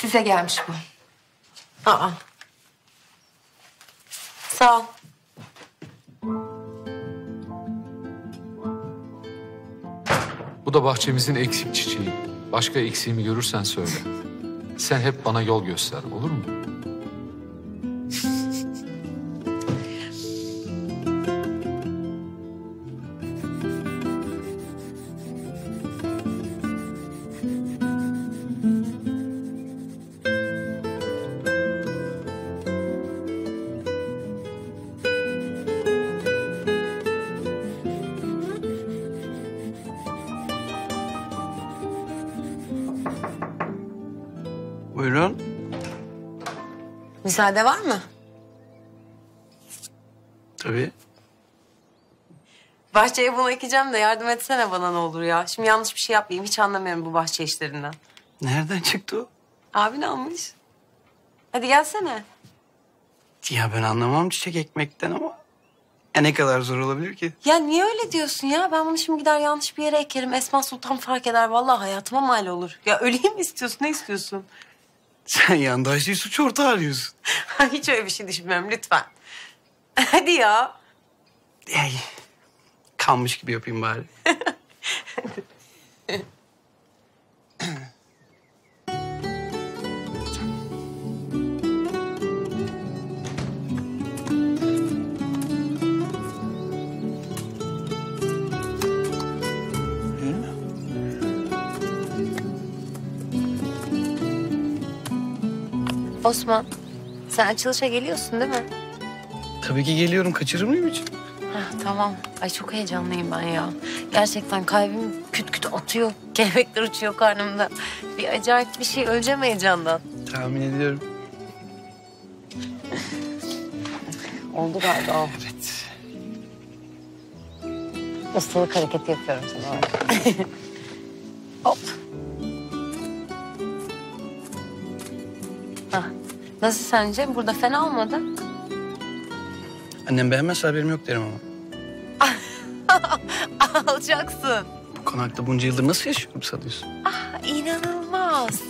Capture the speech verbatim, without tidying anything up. Size gelmiş bu. Aa. Sağ ol. Bu da bahçemizin eksik çiçeği. Başka eksiğimi görürsen söyle. Sen hep bana yol göster, olur mu? Buyurun. Müsaade var mı? Tabii. Bahçeye bunu ekeceğim de yardım etsene bana ne olur ya. Şimdi yanlış bir şey yapmayayım. Hiç anlamıyorum bu bahçe işlerinden. Nereden çıktı o? Abin almış. Hadi gelsene. Ya ben anlamam çiçek ekmekten ama... Ya ne kadar zor olabilir ki? Ya niye öyle diyorsun ya? Ben bunu şimdi gider yanlış bir yere ekerim. Esma Sultan fark eder. Vallahi hayatıma mal olur. Ya öleyim mi istiyorsun? Ne istiyorsun? Sen yandaşlığı suç ortağı arıyorsun. Hiç öyle bir şey düşünmem lütfen. Hadi ya. Ay, kanmış gibi yapayım bari. Osman, sen açılışa geliyorsun değil mi? Tabii ki geliyorum. Kaçırır mıyım hiç? Heh, tamam. Ay çok heyecanlıyım ben ya. Gerçekten kalbim küt küt atıyor. Kelebekler uçuyor karnımda. Bir acayip bir şey. Öleceğim heyecandan. Tahmin ediyorum. Oldu galiba. Evet. Islık hareketi yapıyorum sana. Hop. Hah. Nasıl sence? Burada fena olmadı. Annem beğenmezse haberim yok derim ama. Alacaksın. Bu konakta bunca yıldır nasıl yaşıyorum sanıyorsun? Ah, inanılmaz.